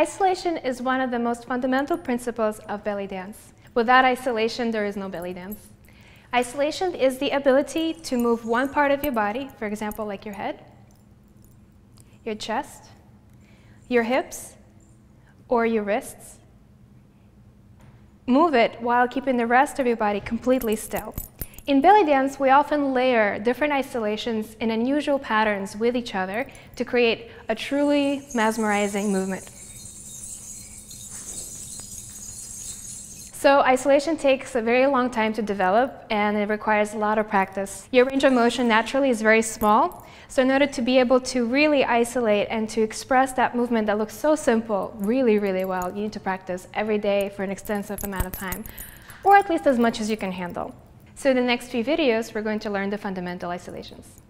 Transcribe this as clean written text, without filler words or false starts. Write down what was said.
Isolation is one of the most fundamental principles of belly dance. Without isolation, there is no belly dance. Isolation is the ability to move one part of your body, for example, like your head, your chest, your hips, or your wrists. Move it while keeping the rest of your body completely still. In belly dance, we often layer different isolations in unusual patterns with each other to create a truly mesmerizing movement. So isolation takes a very long time to develop, and it requires a lot of practice. Your range of motion naturally is very small, so in order to be able to really isolate and to express that movement that looks so simple really, really well, you need to practice every day for an extensive amount of time, or at least as much as you can handle. So in the next few videos, we're going to learn the fundamental isolations.